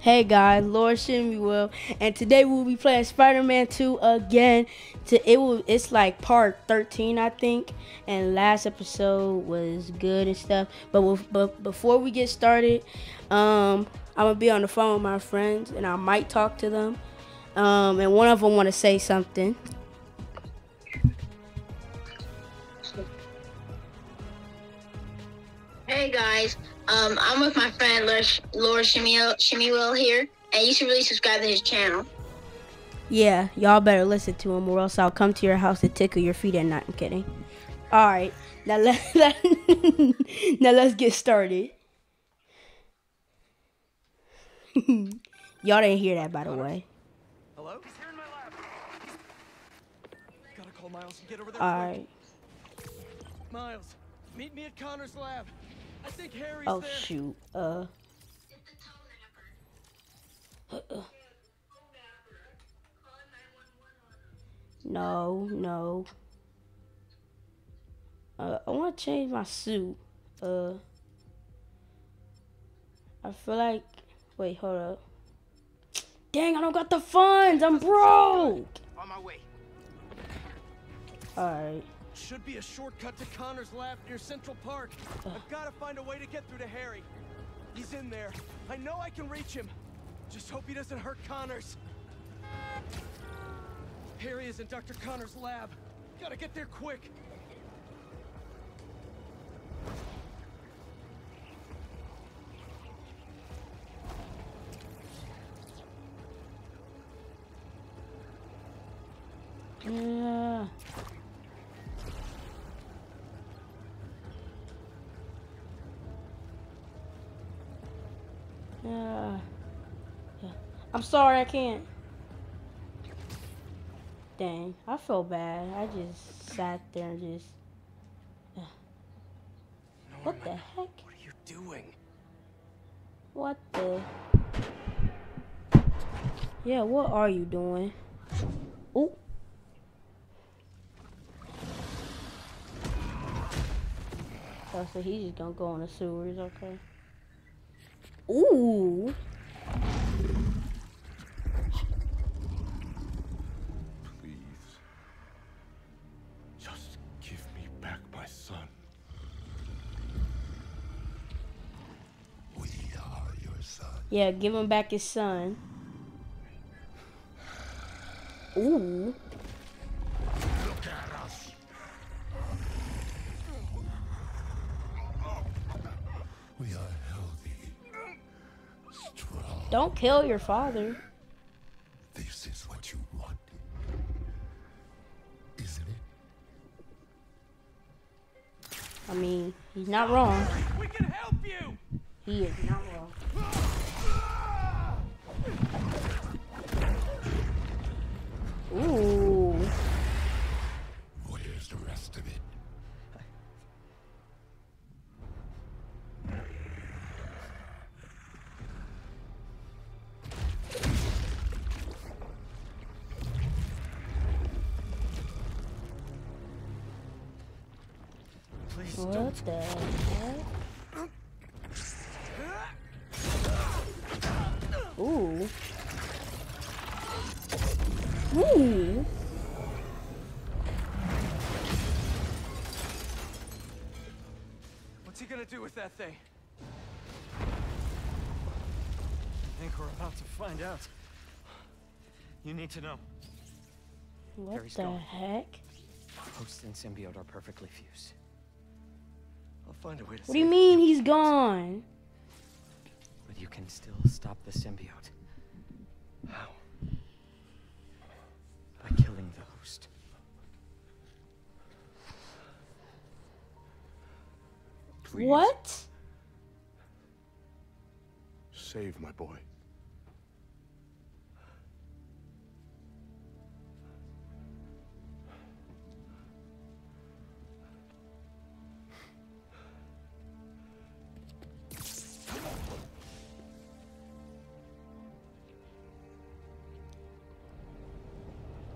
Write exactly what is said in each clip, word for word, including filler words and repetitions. Hey guys, Lord Shemuel, and today we'll be playing Spider-Man two again. To it will it's like part thirteen, I think, and last episode was good and stuff. But we'll, but before we get started, um, I'm gonna be on the phone with my friends, and I might talk to them. Um, and one of them want to say something. Hey guys. Um, I'm with my friend Lord, Lord Shemuel, Shemuel here, and you should really subscribe to his channel. Yeah, y'all better listen to him, or else I'll come to your house to tickle your feet at night. I'm kidding. All right, now let now let's get started. Y'all didn't hear that, by the way. Hello. He's here in my lab. Gotta call Miles and get over there. All right. Miles, meet me at Connors' lab. I think Harry's oh there. Shoot! Uh. Uh-uh. No, no. Uh, I want to change my suit. Uh. I feel like. Wait, hold up. Dang, I don't got the funds. I'm broke. On my way. All right. Should be a shortcut to Connor's lab near Central Park. Ugh. I've got to find a way to get through to Harry. He's in there. I know I can reach him. Just hope he doesn't hurt Connors. Harry is in Doctor Connor's lab. Gotta get there quick. Yeah. Yeah. Yeah. I'm sorry I can't. Dang, I feel bad. I just sat there and just. Yeah. Norman, what the heck? What are you doing? What the? Yeah, what are you doing? Ooh. Oh, so he's just gonna go in the sewers, okay? Ooh. Please. Just give me back my son. We are your son. Yeah, give him back his son. Ooh. Look at us. We are. Don't kill your father. This is what you want, isn't it? I mean, he's not wrong. We can help you. He is not wrong. Ooh. Where's the rest of it? What the heck? Ooh. Ooh. What's he gonna do with that thing? I think we're about to find out. You need to know. What Harry's the gone. Heck? Host and symbiote are perfectly fused. I'll find a way to what do you mean he's gone? But you can still stop the symbiote. How? By killing the host. Please. What? Save my boy.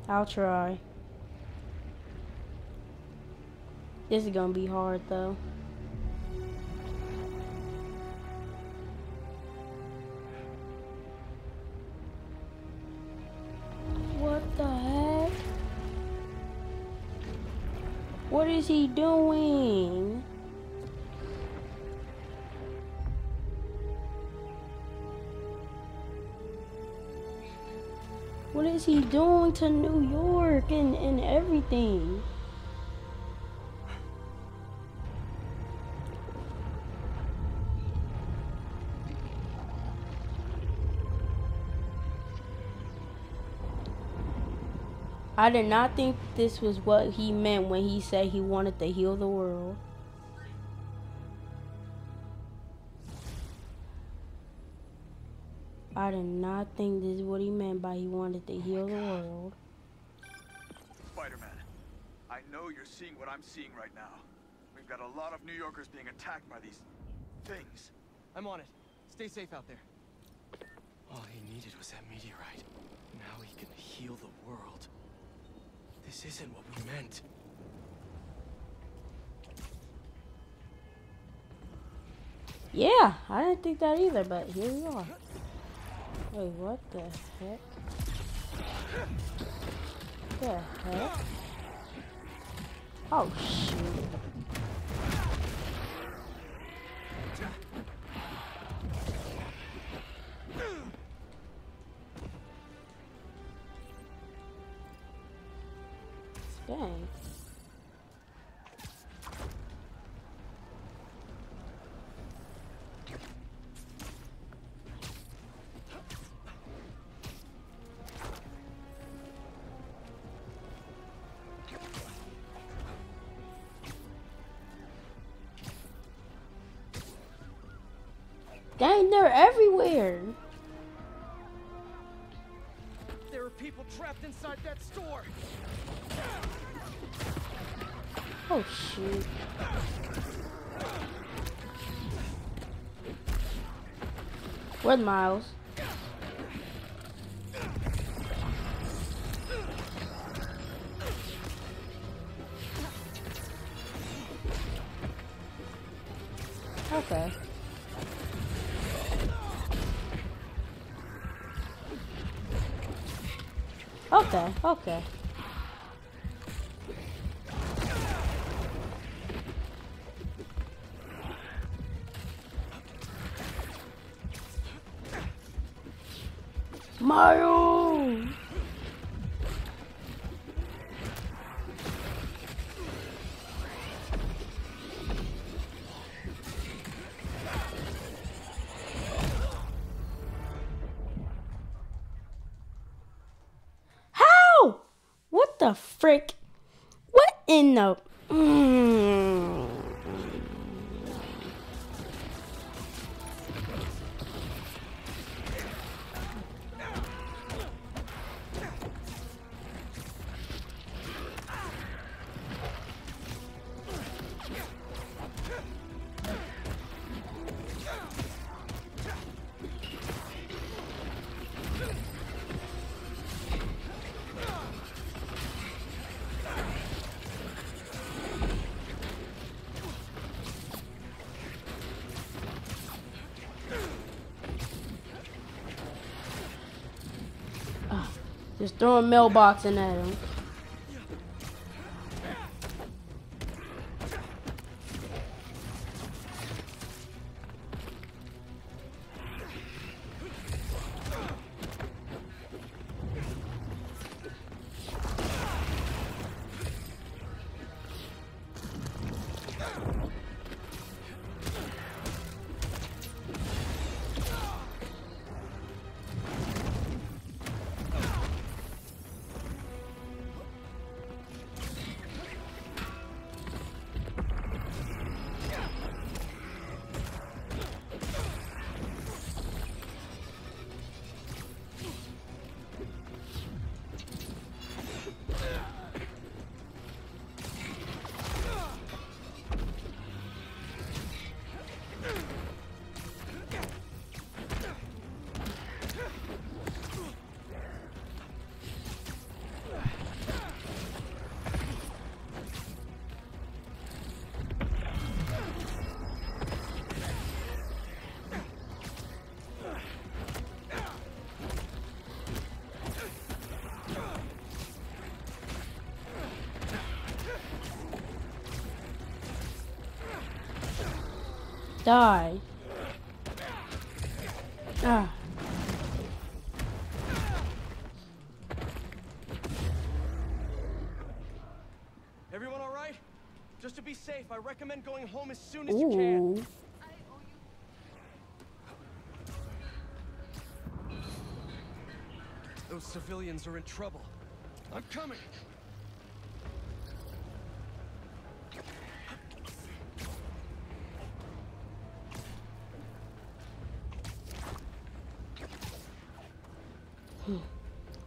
I'll try. This is gonna be hard though. What is he doing? What is he doing to New York and, and everything? I did not think this was what he meant when he said he wanted to heal the world. I did not think this is what he meant by he wanted to heal the world. Spider-Man, I know you're seeing what I'm seeing right now. We've got a lot of New Yorkers being attacked by these things. I'm on it. Stay safe out there. All he needed was that meteorite. Now he can heal the world. This isn't what we meant. Yeah, I didn't think that either, but here we are. Wait, what the heck? What the heck? Oh, shit. Dang. Dang, they're everywhere. There are people trapped inside that store. Oh, shoot. Where's Miles? Okay. Okay, okay. Miles! How? What the frick? What in the... Mm. Just throwing mailbox in at him. Die. Ah. Everyone all right? Just to be safe, I recommend going home as soon as Ooh. you can. Those civilians are in trouble. I'm coming.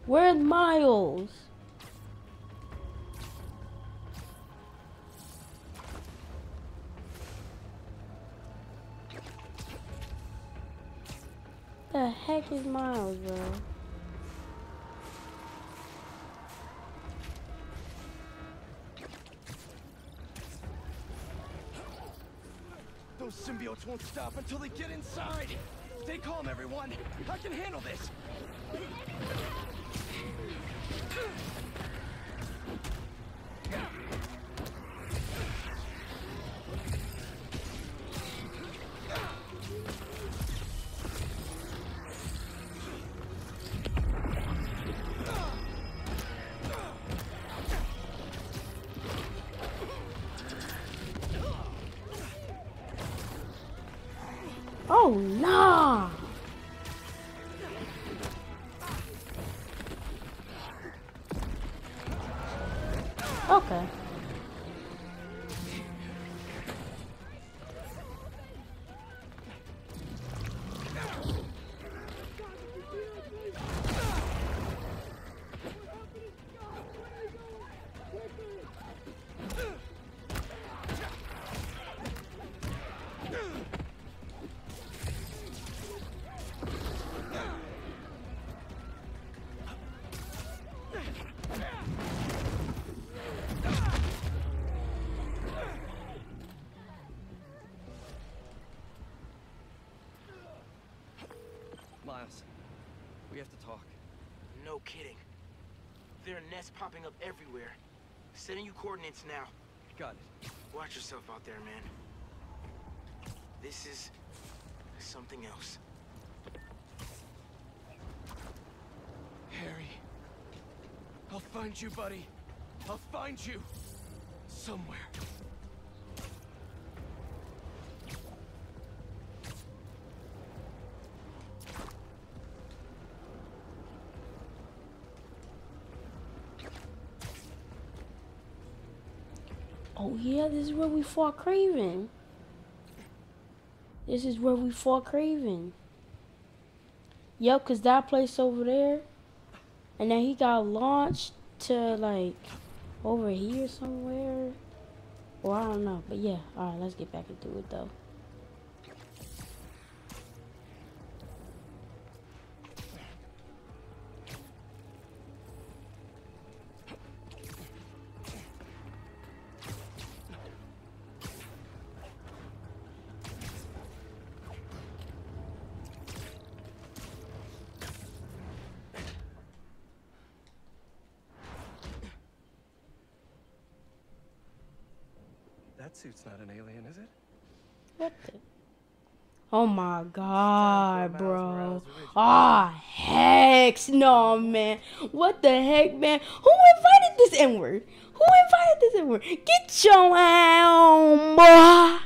Where's Miles? The heck is Miles, bro? Those symbiotes won't stop until they get inside. Stay calm, everyone. I can handle this. Oh no! Okay. We have to talk. No kidding. There are nests popping up everywhere. Sending you coordinates now. Got it. Watch yourself out there, man. This is something else. Harry. I'll find you, buddy. I'll find you. Somewhere. Oh yeah, this is where we fought Kraven. This is where we fought Kraven. Yep, because that place over there. And then he got launched to like over here somewhere. Well, I don't know. But yeah, alright, let's get back into it though. That suit's not an alien, is it? What the? Oh my god, bro. Ah, oh, heck. No, man. What the heck, man? Who invited this N-word? Who invited this N-word? Get your own, boy.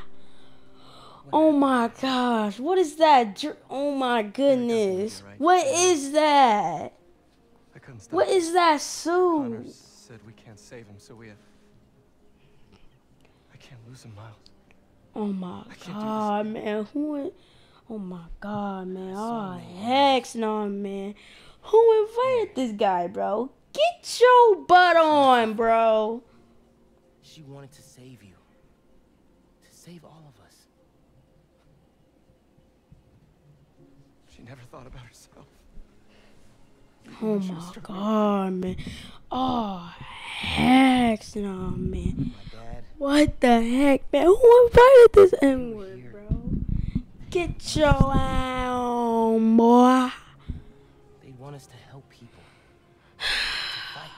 Oh my gosh. What is that? Oh my goodness. What is that? What is that suit? Connors said we can't save him, so we have... Can't lose him, Miles. Oh my god, man! Who? In oh my god, man! Oh heck, no, man! Who invited this guy, bro? Get your butt on, bro! She wanted to save you, to save all of us. She never thought about herself. Oh my god, man! Oh heck, no, man! What the heck, man? Who invited this N-word, bro? Get your own, boy. They want us to help people. To fight.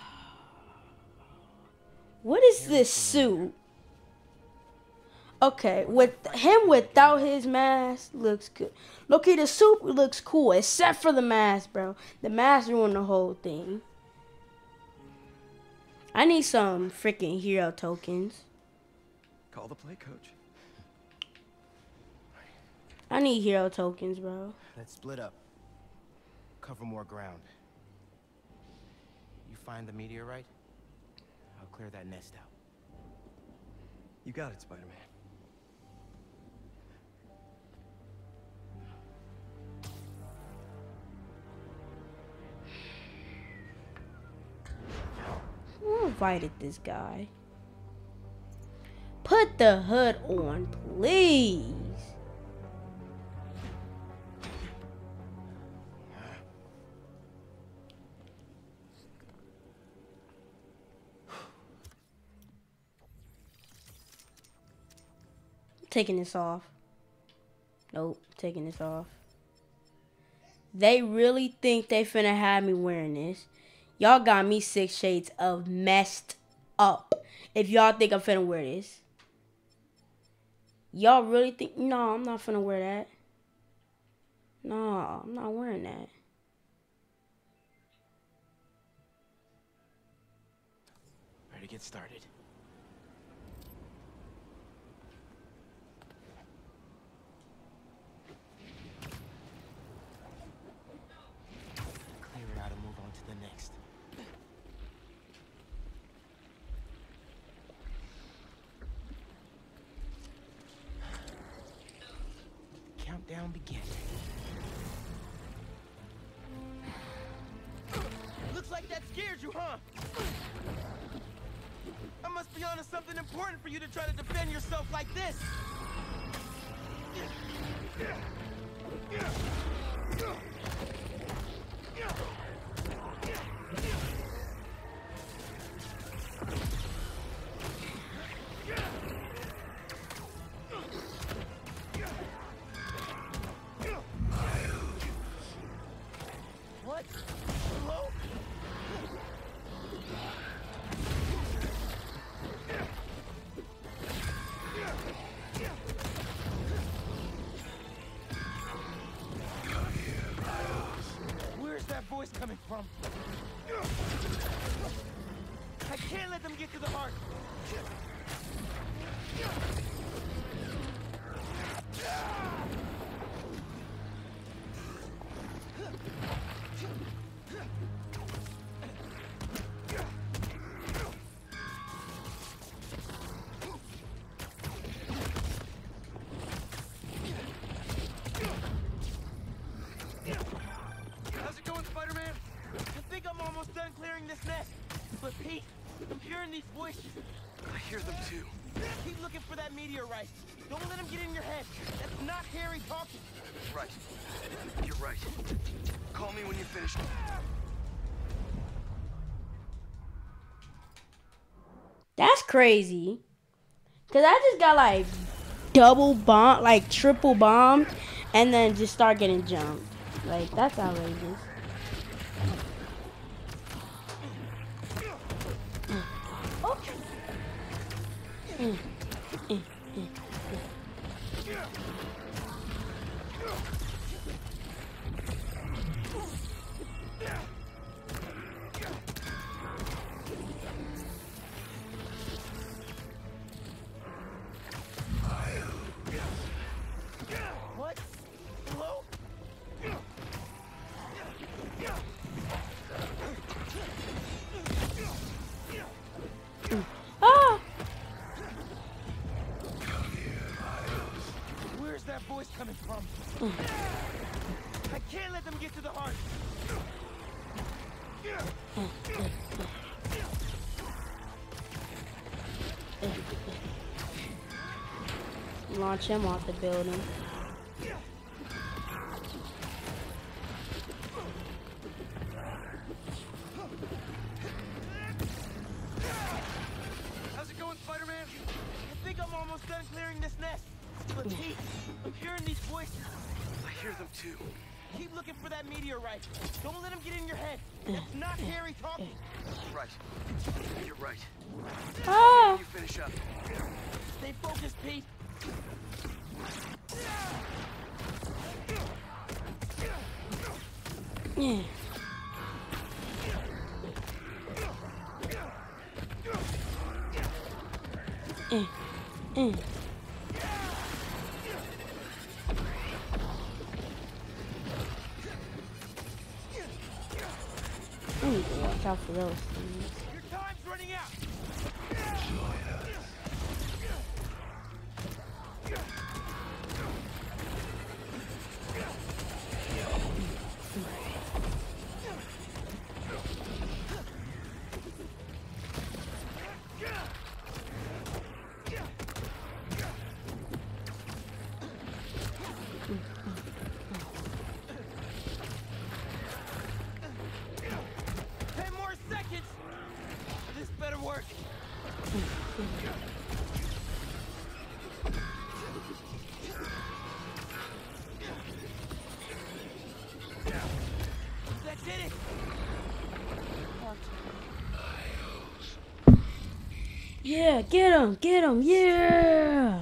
What is this suit? Okay, with him without his mask looks good. Loki, the suit looks cool, except for the mask, bro. The mask ruined the whole thing. I need some freaking hero tokens. Call the play, coach. I need hero tokens, bro. Let's split up. Cover more ground. You find the meteorite, I'll clear that nest out. You got it, Spider-Man. Who invited this guy? Put the hood on, please. I'm taking this off. Nope, taking this off. They really think they finna have me wearing this. Y'all got me six shades of messed up. If y'all think I'm finna wear this. Y'all really think? No, I'm not finna wear that. No, I'm not wearing that. Ready to get started. Clear it out and move on to the next. Down begin. Looks like that scared you, huh? I must be onto something important for you to try to defend yourself like this. Coming from. I can't let them get to the heart. That's crazy, cause I just got like double bomb, like triple bombed, and then just start getting jumped. Like that's outrageous. Mm. Mm. Mm. Launch him off the building. How's it going, Spider-Man? I think I'm almost done clearing this nest. But hey, I'm hearing these voices. I hear them too. Keep looking for that meteorite. Don't let him get in your head. That's not Harry talking. Right. You're right. Ah. You finish up. Stay focused, Pete. Yeah, get him, get him, yeah!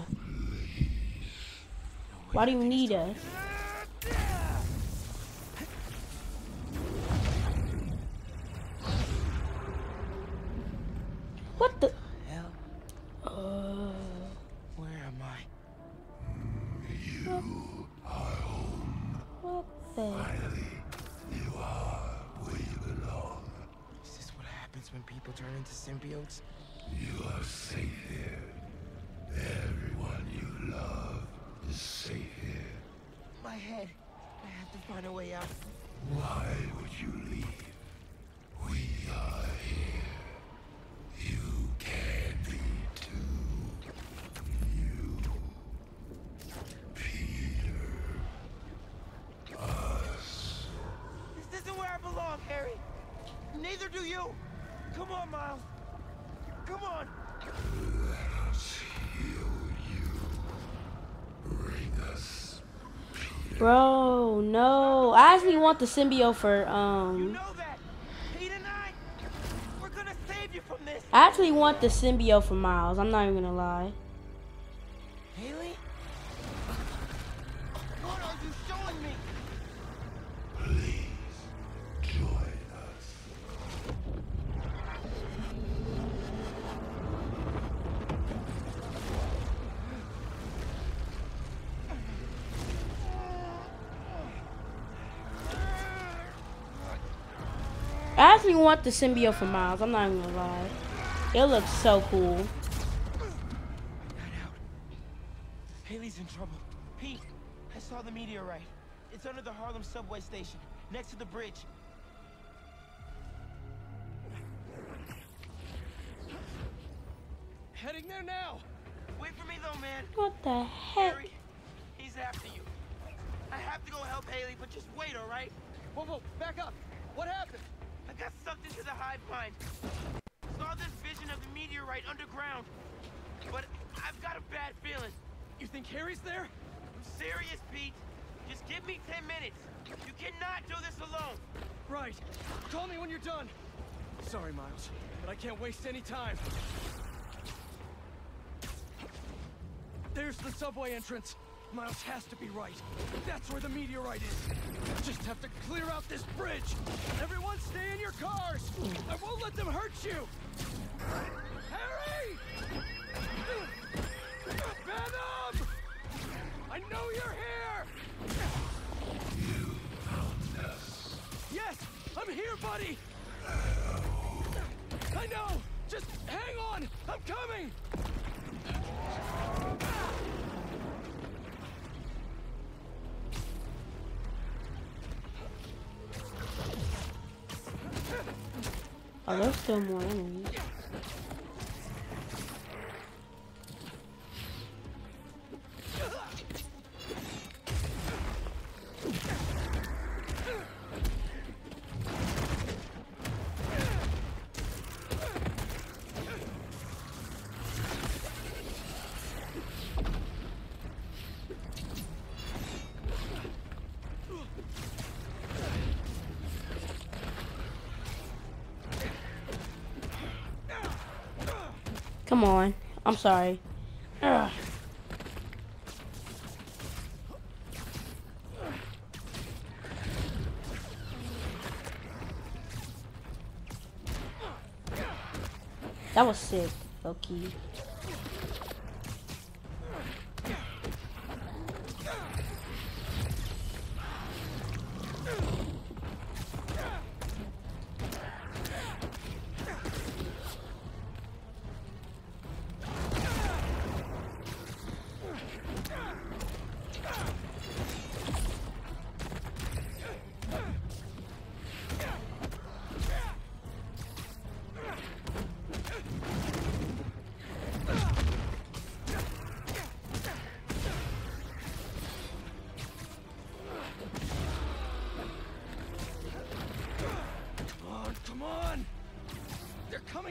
Why do you need us? What the hell? Uh, where am I? You are home. What the? Finally, you are where you belong. Is this what happens when people turn into symbiotes? You are safe here. Everyone you love is safe here. My head. I have to find a way out. Why would you leave? We are here. You can be too. You, Peter, us. This isn't where I belong, Harry. Neither do you. Come on, Miles. Come on! Let us heal you. Bring us Peter. Bro, no. I actually want the symbiote for, um... You know that. Pete and I, we're gonna save you from this. I actually want the symbiote for Miles. I'm not even gonna lie. Haley? What are you showing me? Please. I actually want the symbiote for Miles, I'm not even gonna lie. It looks so cool. I got out. Haley's in trouble. Pete, I saw the meteorite. It's under the Harlem subway station, next to the bridge. Heading there now. Wait for me though, man. What the heck? Harry, he's after you. I have to go help Haley, but just wait, all right? Whoa, whoa, back up. What happened? I got sucked into the hive mind. Saw this vision of the meteorite underground. But I've got a bad feeling. You think Harry's there? I'm serious, Pete. Just give me ten minutes. You cannot do this alone. Right. Call me when you're done. Sorry, Miles, but I can't waste any time. There's the subway entrance. Miles has to be right. That's where the meteorite is. Just have to clear out this bridge. Everyone stay in your cars. I won't let them hurt you. Harry! Venom! I know you're here! You found us. Yes, I'm here, buddy. Oh. I know. Just hang on. I'm coming. Oh, there's still more enemies. Come on. I'm sorry. Ugh. That was sick, Loki.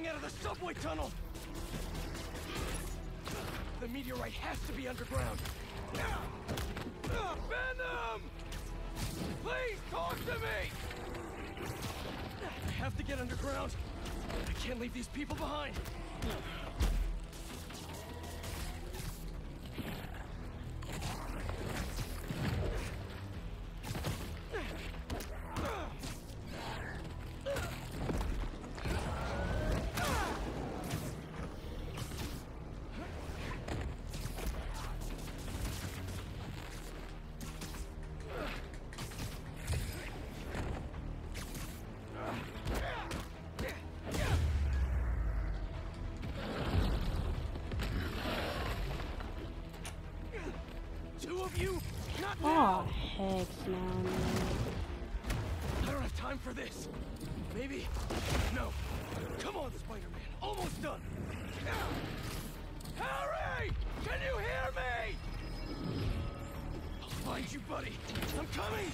Out of the subway tunnel. The meteorite has to be underground. Venom! Please talk to me! I have to get underground. I can't leave these people behind. Oh, heck no, no. I don't have time for this. Maybe. No. Come on, Spider-Man. Almost done. Harry! Can you hear me? I'll find you, buddy. I'm coming.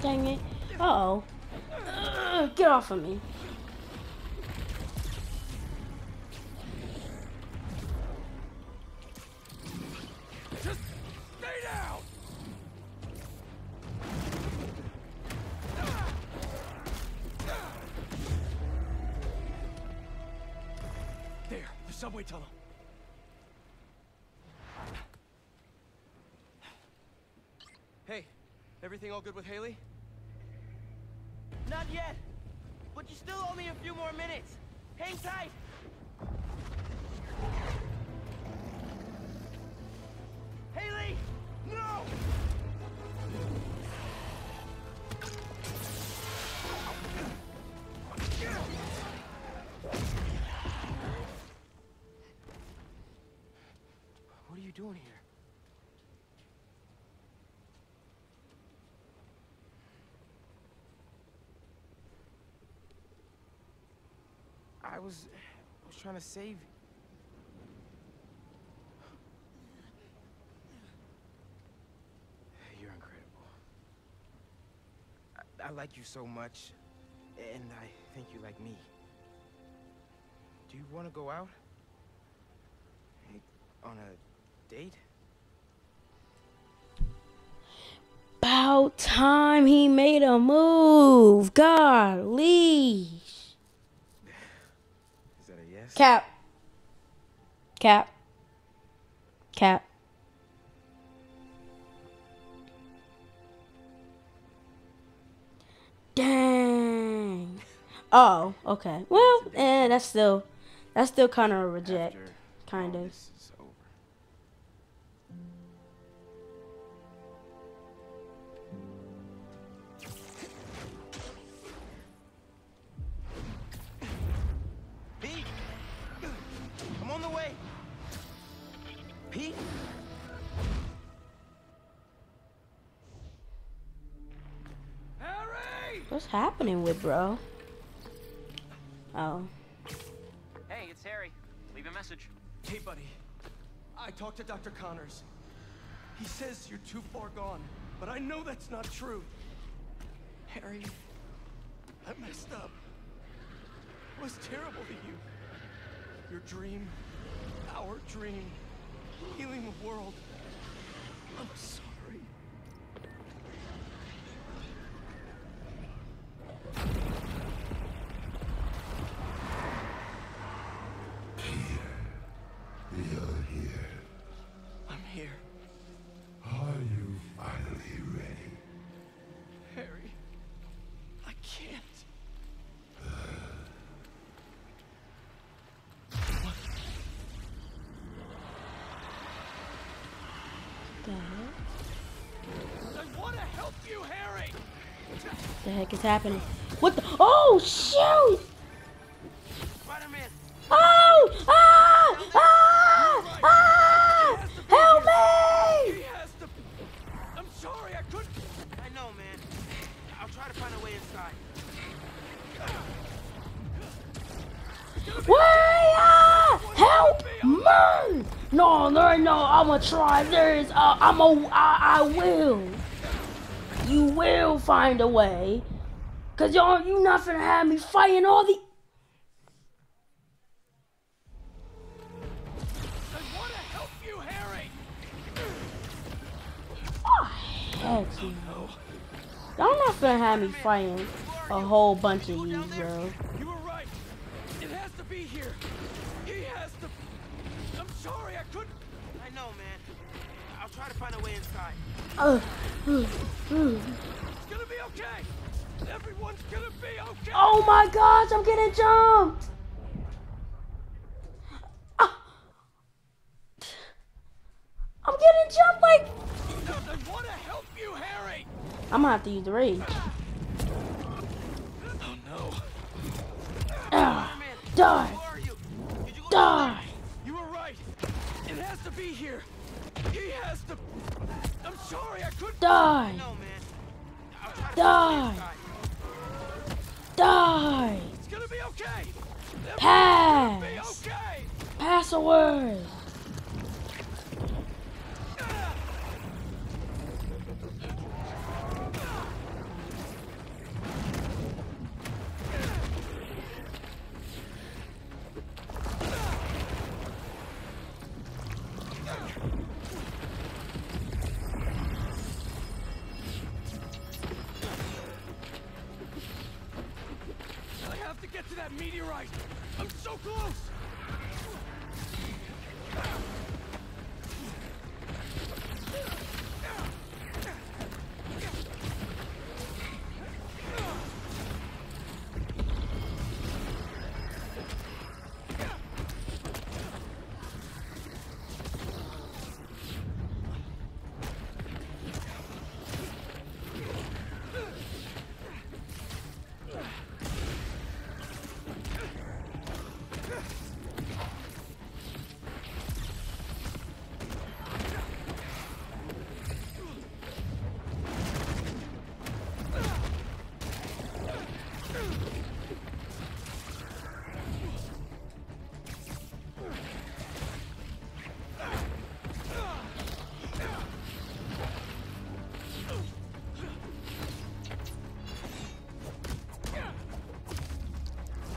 Dang it. Uh-oh. Uh, get off of me. Just stay down. There, the subway tunnel. Hey, everything all good with Haley? Not yet, but you still owe me a few more minutes. Hang tight. Haley, no! What are you doing here? I was... I was trying to save... You're incredible. I, I like you so much, and I think you like me. Do you want to go out? Like, on a date? About time he made a move! Golly! Cap. Cap. Cap. Dang. Oh, okay. Well, eh, that's still, that's still kind of a reject. Kind of. What's happening with bro? Oh. Hey, it's Harry. Leave a message. Hey, buddy. I talked to Doctor Connors. He says you're too far gone, but I know that's not true. Harry, I messed up. I was terrible to you. Your dream, our dream, healing the world. I'm sorry. Peter, you're here. I'm here. Are you finally ready? Harry, I can't. What the heck is happening? What the? Oh shoot! Oh! Ah! Ah! Ah! Help me! I'm sorry, I couldn't. I know, man. I'll try to find a way inside. Wait! Help me! No, no, no! I'ma try. There is. Uh, I'm a. I, I will. You will find a way, cause y'all, you not finna have me fighting all the. I wanna help you, Harry. Oh heck you! Y'all not finna have me fighting a whole bunch of you, bro. You were right. It has to be here. He has to. I'm sorry, I couldn't. I know, man. I'll try to find a way inside. Uh, uh, uh. It's gonna be okay. Everyone's gonna be okay. Oh my gosh, I'm getting jumped. Ah. I'm getting jumped like. I want to help you, Harry. I'm gonna have to use the rage. Oh no. Ah. Die. You? You die. You were right. It has to be here. He has to. I'm sorry, I couldn't. Die. No, man. Die. Die. It's gonna be okay. Pass. Be okay. Pass a word. Meteorite! I'm so close!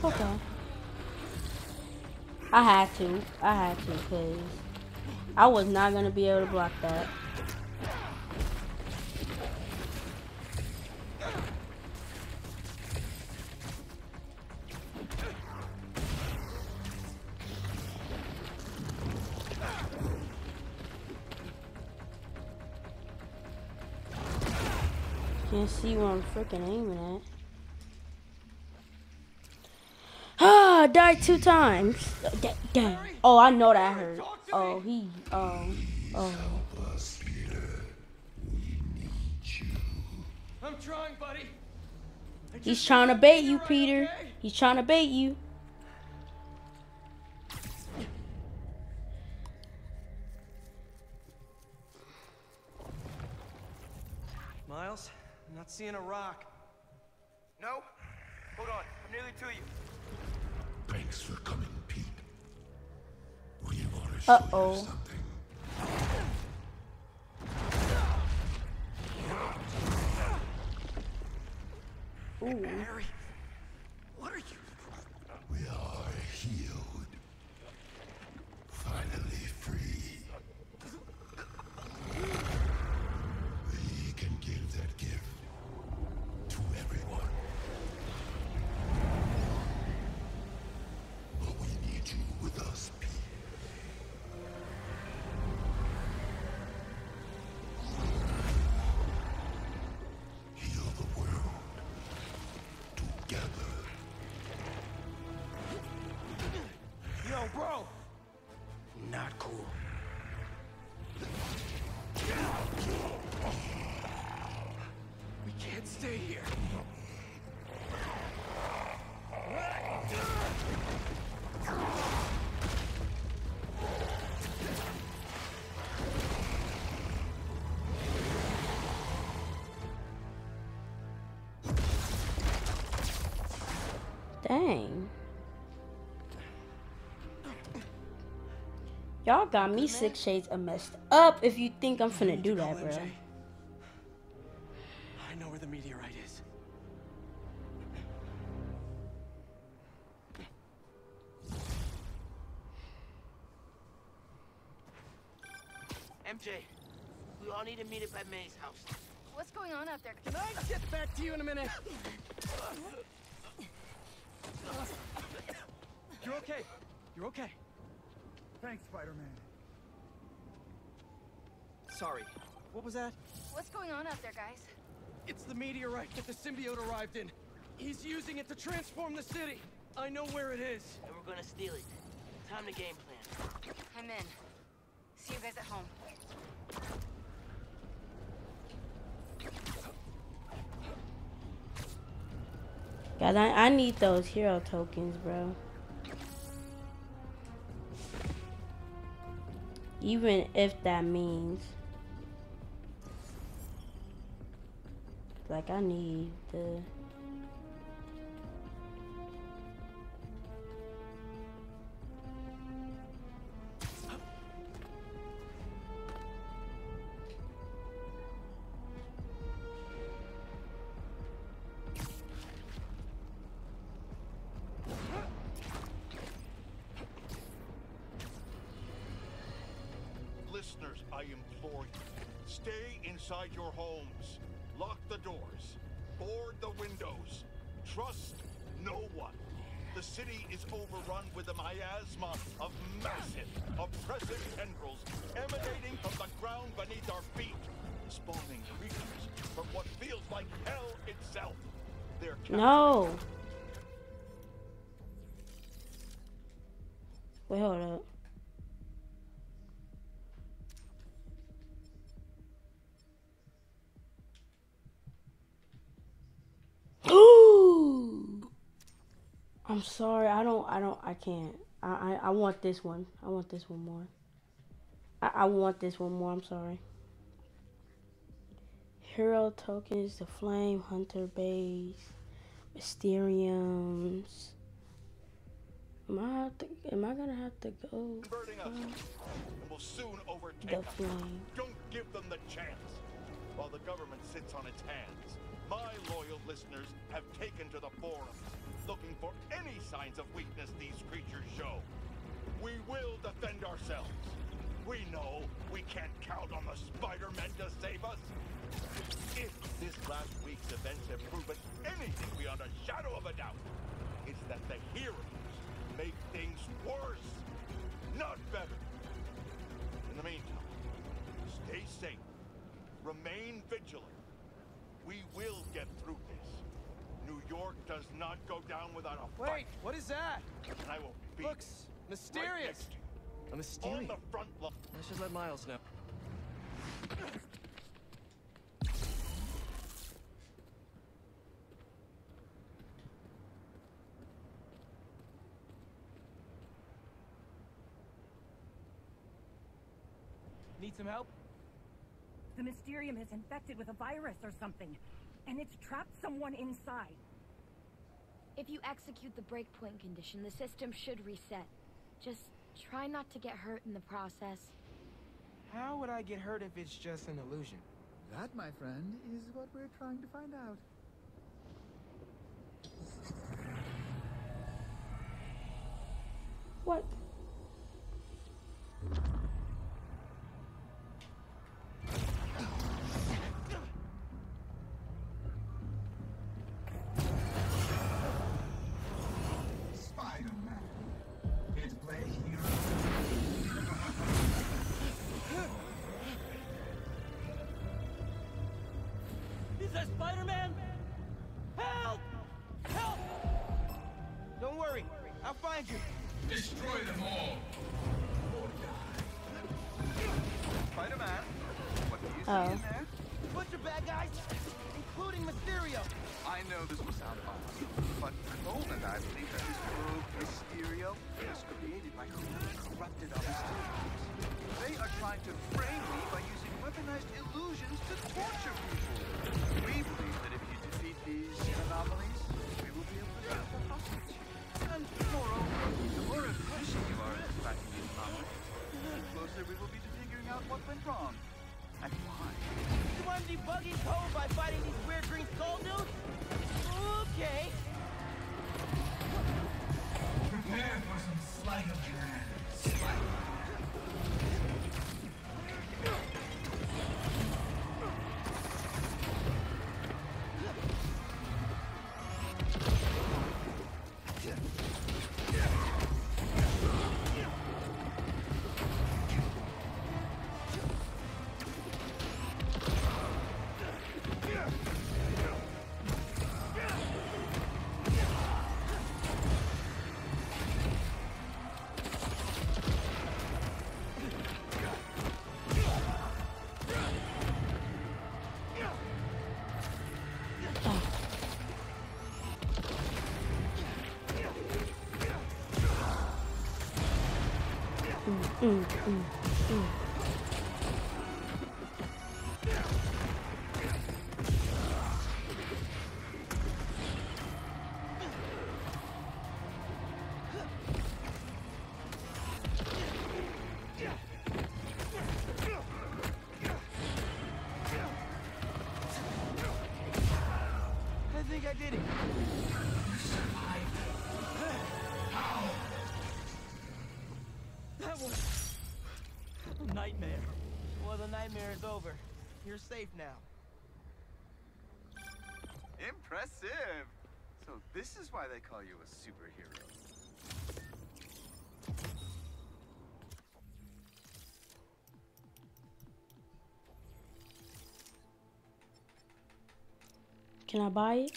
Okay. I had to. I had to, because I was not going to be able to block that. Can't see what I'm freaking aiming at. I died two times. Damn. Oh, I know that hurt. Oh, he. Oh. Oh. Help us, Peter. We need you. I'm trying, buddy. He's trying to bait you, Peter. He's trying to bait you. Miles, I'm not seeing a rock. No? Hold on. I'm nearly to you. Thanks for coming, Pete. We want to show Uh-oh. you something. Ooh. Harry, what are you? We are healed. Finally free. We can give that gift to everyone. But we need you with us, Pete. Dang. Y'all got me six shades of messed up if you think I'm finna do that, bro. I know where the meteorite is. M J, we all need to meet up at May's house. What's going on out there? Can I get back to you in a minute? You're okay. You're okay. Thanks, Spider-Man. Sorry. What was that? What's going on out there, guys? It's the meteorite that the symbiote arrived in. He's using it to transform the city. I know where it is. And we're gonna steal it. Time to game plan. I'm in. See you guys at home. God, I, I need those hero tokens, bro. Even if that means, like, I need the... I implore you, stay inside your homes, lock the doors, board the windows, trust no one. The city is overrun with a miasma of massive, oppressive tendrils emanating from the ground beneath our feet, spawning creatures from what feels like hell itself. They're no. Wait, hold up. I'm sorry, I don't, I don't, I can't. I, I, I want this one. I want this one more. I, I want this one more, I'm sorry. Hero tokens, the Flame, Hunter Base, Mysteriums. Am I, to, am I gonna have to go? Will soon overtake the Flame. Don't give them the chance. While the government sits on its hands, my loyal listeners have taken to the forums, looking for any signs of weakness these creatures show. We will defend ourselves. We know we can't count on the Spider-Man to save us. If this last week's events have proven anything beyond a shadow of a doubt, it's that the heroes make things worse, not better. In the meantime, stay safe. Remain vigilant. We will get through this. New York does not go down without a fight. Wait, what is that? And I will be Looks mysterious. Right a mysterium. On the front line. I should let Miles know. Need some help? The Mysterium is infected with a virus or something, and it's trapped someone inside. If you execute the breakpoint condition, the system should reset. Just try not to get hurt in the process. How would I get hurt if it's just an illusion? That, my friend, is what we're trying to find out. What? Oh. Bunch of bad guys, including Mysterium. I know this will sound odd, but Nolan and I believe that this world, Mysterium, was created by who corrupted our Mysteriums. They are trying to frame me by using weaponized illusions to torture people. We believe that if you defeat these anomalies, we will be able to get the hostage. And moreover, the more efficient you are at tracking these anomalies, the closer we will be to figuring out what went wrong. And why? You want to debug his code by fighting these weird green skull dudes? Okay. Prepare for some sleight of hand. Sleight of Mm, mm, mm. I think I did it. You survived. How? That was nightmare. Well, the nightmare is over. You're safe now. Impressive. So this is why they call you a superhero. Can I buy it?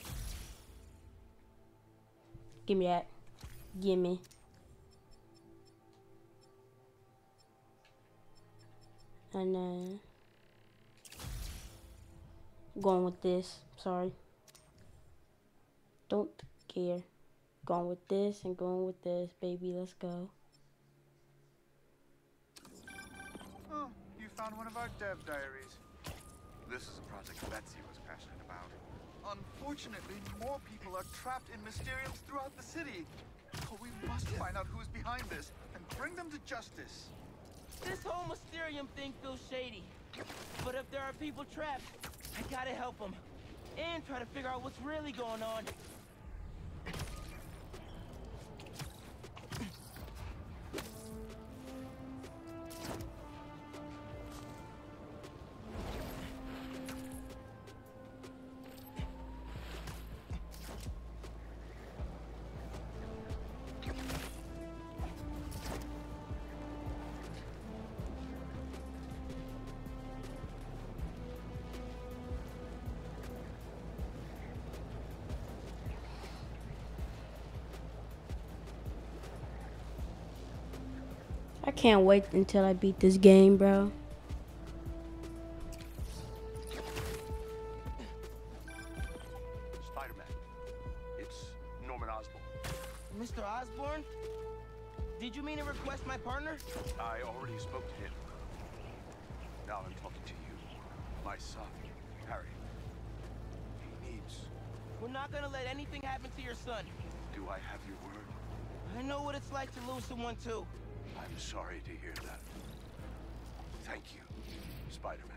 Give me that. Give me. And then going with this, sorry. Don't care. Going with this and going with this, baby, let's go. Oh, you found one of our dev diaries. This is a project Betsy was passionate about. Unfortunately, more people are trapped in Mysteriums throughout the city. So we must find out who's behind this and bring them to justice. This whole Mysterium thing feels shady, but if there are people trapped, I gotta help them, and try to figure out what's really going on. I can't wait until I beat this game, bro. Spider-Man, it's Norman Osborn. Mister Osborn? Did you mean to request my partner? I already spoke to him. Now I'm talking to you. My son, Harry. He needs... We're not gonna let anything happen to your son. Do I have your word? I know what it's like to lose someone, too. I'm sorry to hear that. Thank you, Spider-Man.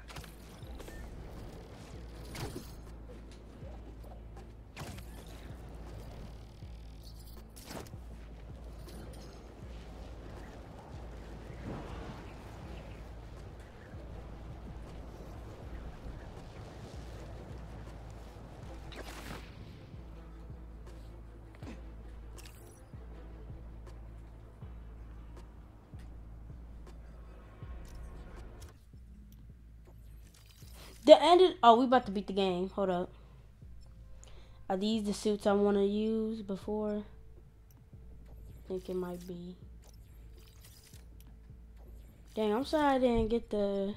The ended. Oh, we about to beat the game. Hold up. Are these the suits I want to use before? I think it might be. Dang, I'm sorry I didn't get to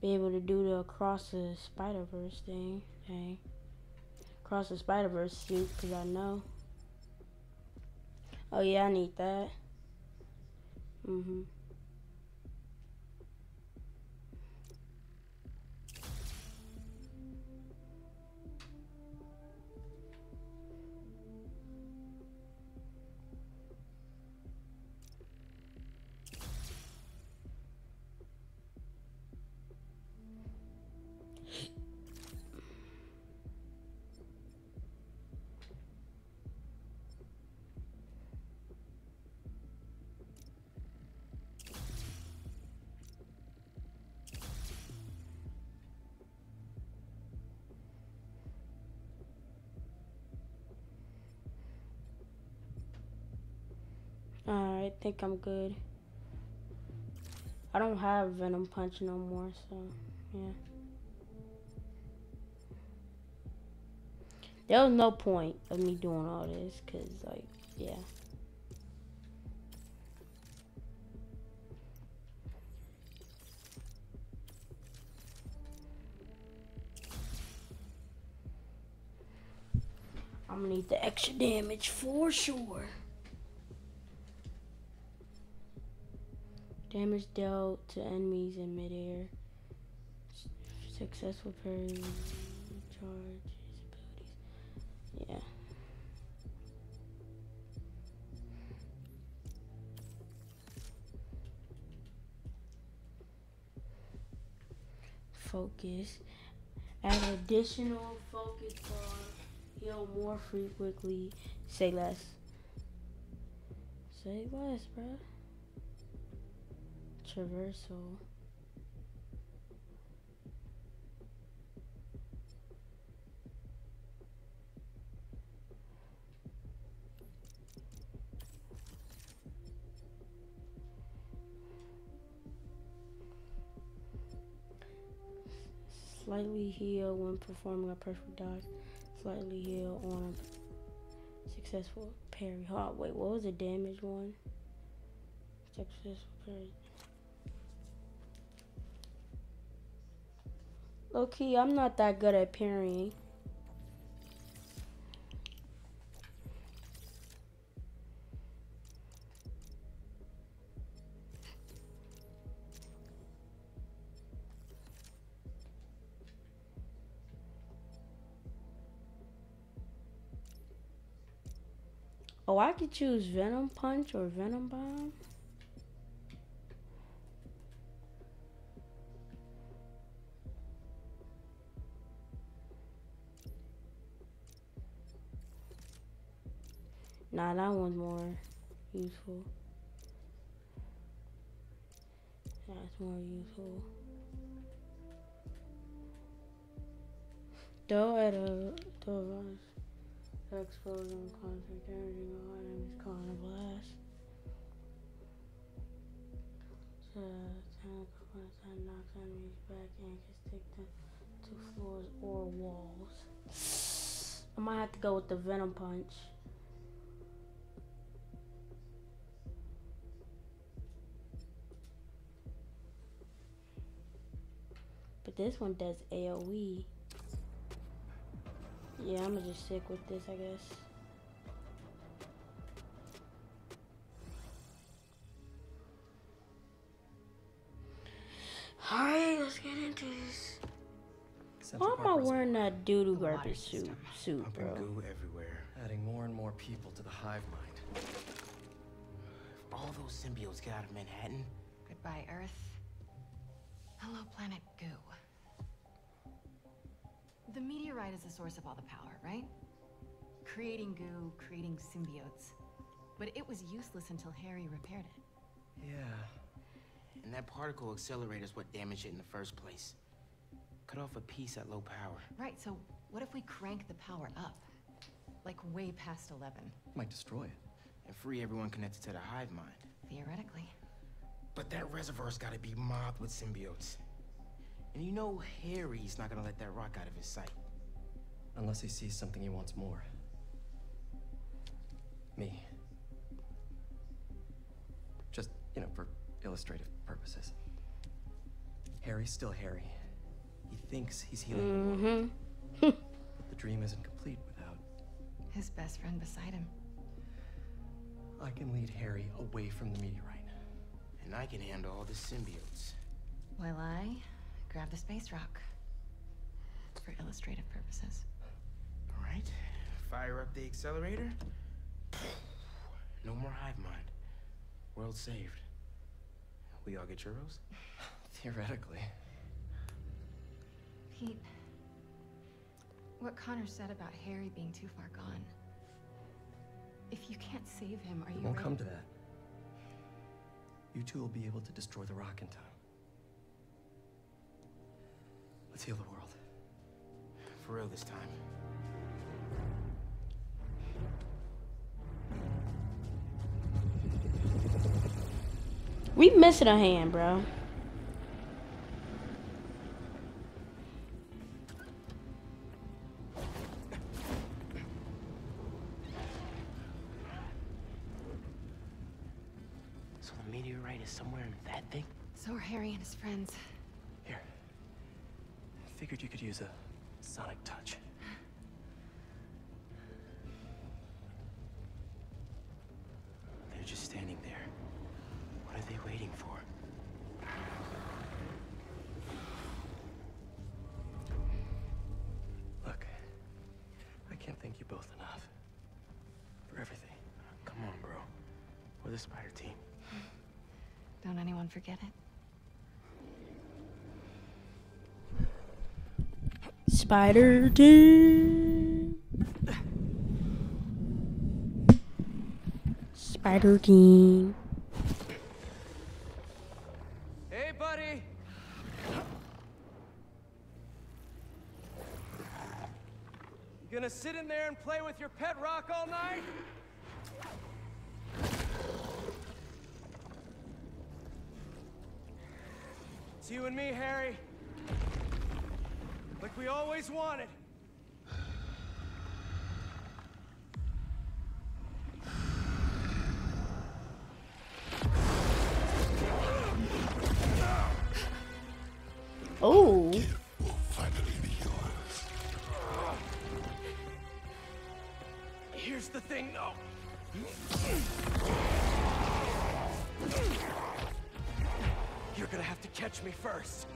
be able to do the Across the Spider-Verse thing. Dang. Across the Spider-Verse suit, because I know. Oh, yeah, I need that. Mm-hmm. I think I'm good. I don't have Venom Punch no more, so yeah. There was no point of me doing all this, cause like, yeah. I'm gonna need the extra damage for sure. Damage dealt to enemies in midair. Successful parry. Charge. Abilities. Yeah. Focus. Add additional focus bar. Heal more frequently. Say less. Say less, bruh. Traversal. Slightly heal when performing a perfect dodge. Slightly heal on a successful parry. Oh, wait, what was the damage one? Successful parry. Low-key, I'm not that good at parrying. Oh, I could choose Venom Punch or Venom Bomb. Nah, that one's more useful. That's more useful. Though at a though at exposing contact damaging all enemies calling a blast. So attack and knocks enemies back and can stick them to floors or walls. I might have to go with the Venom Punch. This one does AoE. Yeah, I'm gonna just stick with this, I guess. Alright, let's get into this. Why am I wearing that doo-doo garbage suit, suit, bro? Goo everywhere, adding more and more more people to the hive mind. If all those symbiotes get out of Manhattan... Goodbye, Earth. Hello, planet goo. The meteorite is the source of all the power, right? Creating goo, creating symbiotes. But it was useless until Harry repaired it. Yeah. And that particle accelerator is what damaged it in the first place. Cut off a piece at low power. Right, so what if we crank the power up? Like way past eleven. Might destroy it. And free everyone connected to the hive mind. Theoretically. But that reservoir's gotta be mobbed with symbiotes. And you know Harry's not gonna let that rock out of his sight. Unless he sees something he wants more. Me. Just, you know, for illustrative purposes. Harry's still Harry. He thinks he's healing. Mm-hmm. But the dream isn't complete without... his best friend beside him. I can lead Harry away from the meteorite. And I can handle all the symbiotes. While I grab the space rock. For illustrative purposes. All right. Fire up the accelerator. No more hive mind. World saved. We all get churros? Theoretically. Pete, what Connor said about Harry being too far gone. If you can't save him, are you ready? It won't come to that. You two will be able to destroy the rock in time. Let's heal the world. For real this time. We missing a hand, bro. So are Harry and his friends. Here. I figured you could use a sonic touch. They're just standing there. What are they waiting for? Look, I can't thank you both enough. For everything. Come on, bro. We're the Spider Team. Don't anyone forget it. Spider team. Spider team. Hey, buddy. You gonna sit in there and play with your pet rock all night? It's you and me, Harry. Like we always wanted. Oh. You will finally be yours. Here's the thing, though. You're gonna have to catch me first.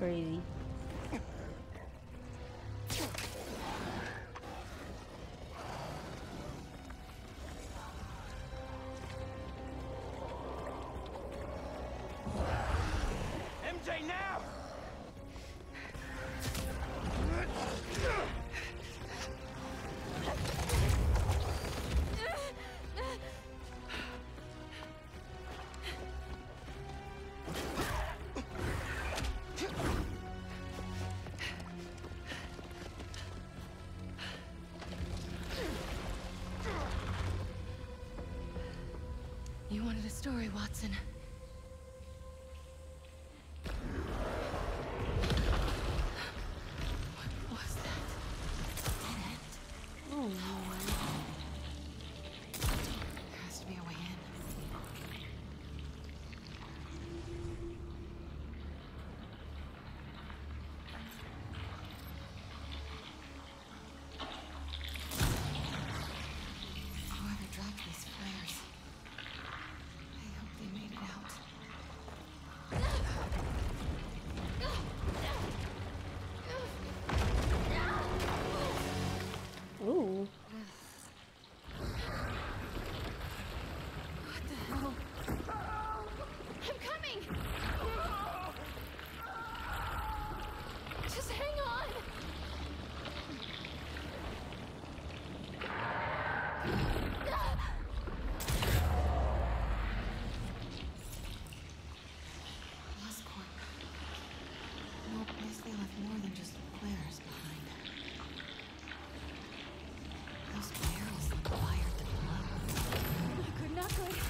Crazy. M J now. You wanted a story, Watson. What was that? An end? Oh, no. There has to be a way in. Whoever dropped these flares. They made it out. more than just players behind it. Those barrels look wired to blood. Not good, not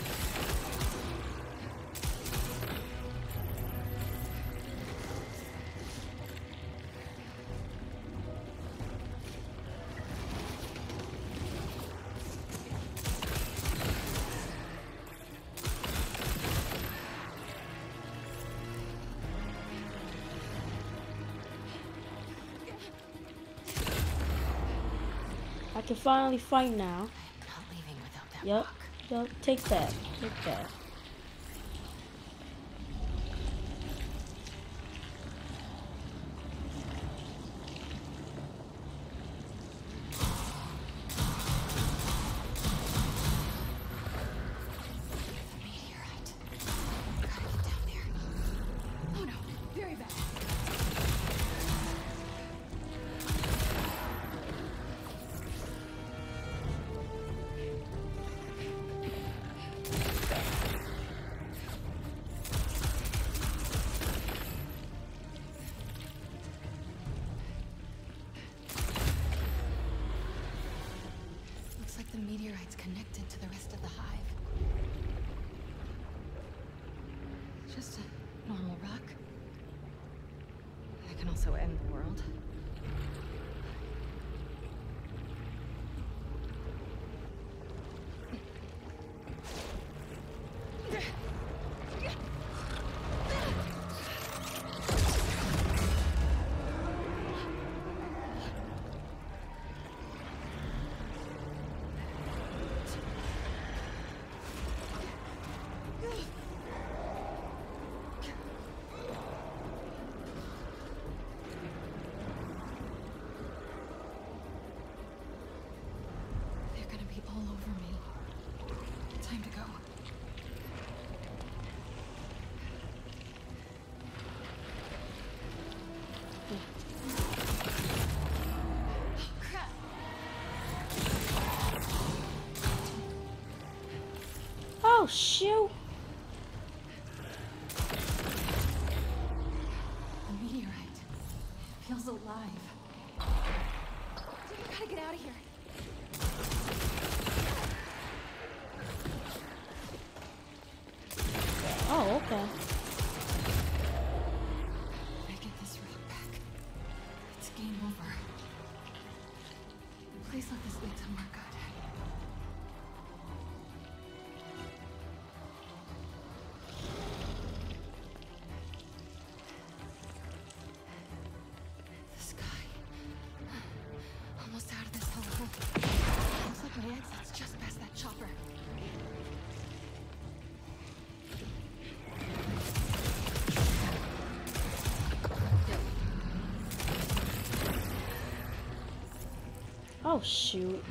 I can finally fight now. I'm not leaving without that. Yep. Yep. Take that. Take that. Meteorite's connected to the rest of the hive. Just a normal rock. That can also end the world. Oh, shoot. The meteorite feels alive. We gotta get out of here. Oh, okay. If I get this rock back, it's game over. Please let this lead somewhere good. Oh, shoot.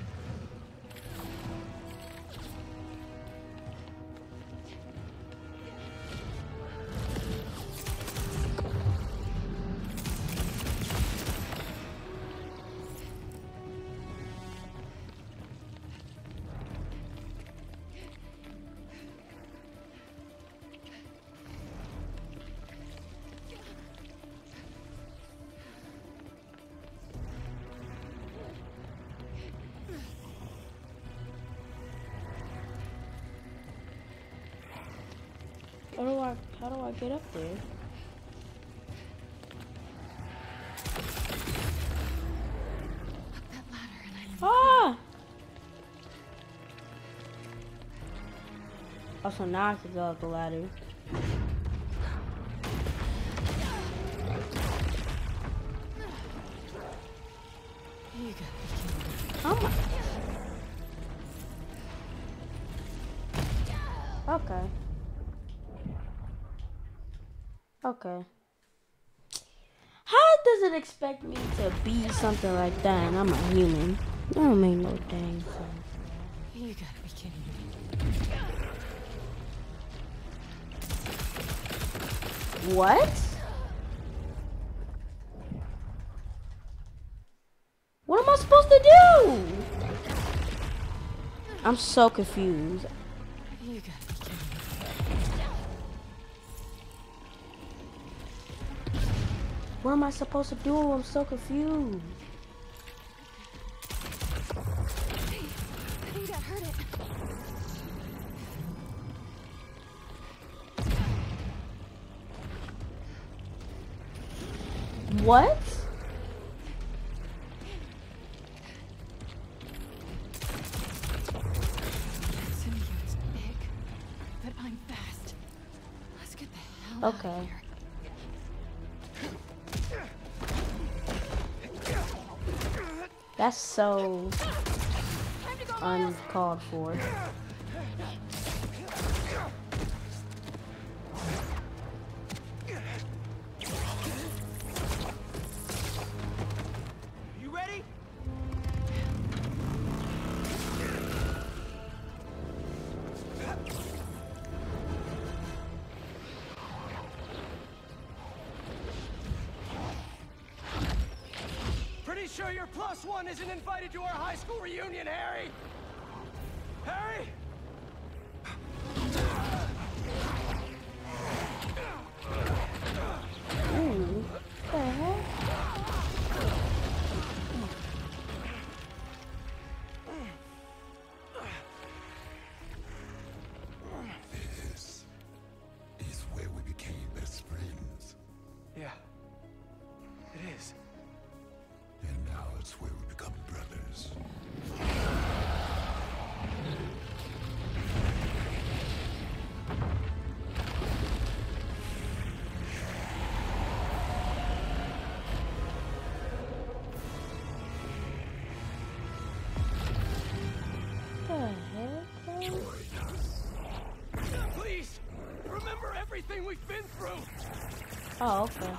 How do I, how do I get up there? Ah! Oh, so now I can go up the ladder. Oh my. Okay. Okay. How does it expect me to be something like that and I'm a human? I don't make no dang sense. You gotta be kidding me. What? What am I supposed to do? I'm so confused. You gotta be kidding me. What am I supposed to do? I'm so confused. Hey, I think that hurt it. What? Okay. That's so uncalled for. Isn't invited to our high school reunion, Harry! Harry! Ooh, what the heck? This is where we became best friends. Yeah, it is. And now it's where we become brothers. Please, remember everything we've been through. Oh, okay.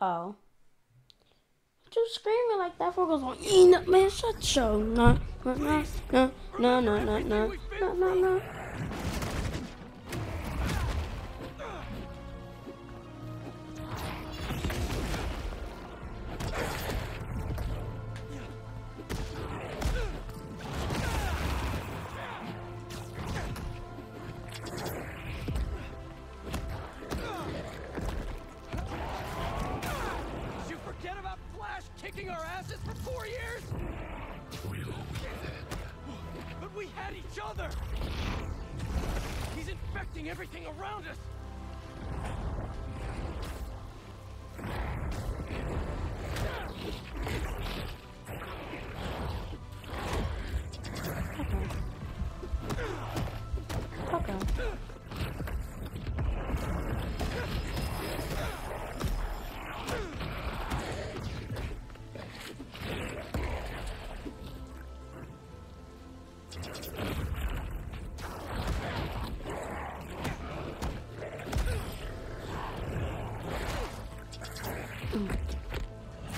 Oh. What you screaming like that for? Goes on, enough, man, shut your no, no, no, no, no, no, no, no, no, no, no.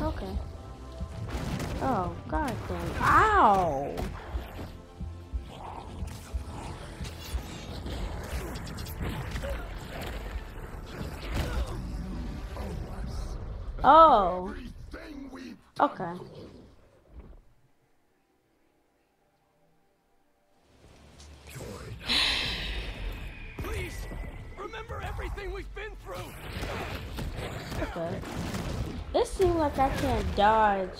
Okay. Oh, god damn. Ow! Oh. Okay. Please, remember everything we've been through. Okay. It seems like I can't dodge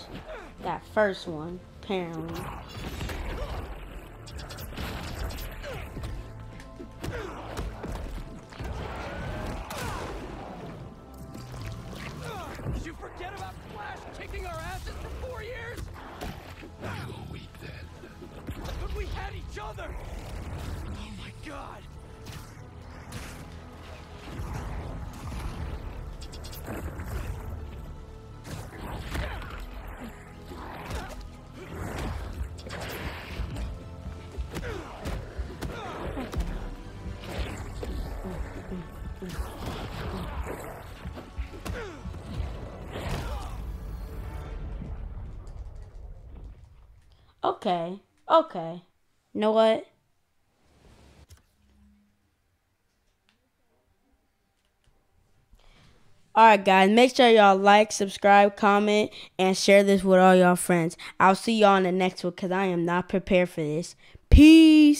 that first one, apparently. at each other! Oh my god! Okay, okay. You know what? Alright guys, make sure y'all like, subscribe, comment, and share this with all y'all friends. I'll see y'all in the next one because I am not prepared for this. Peace!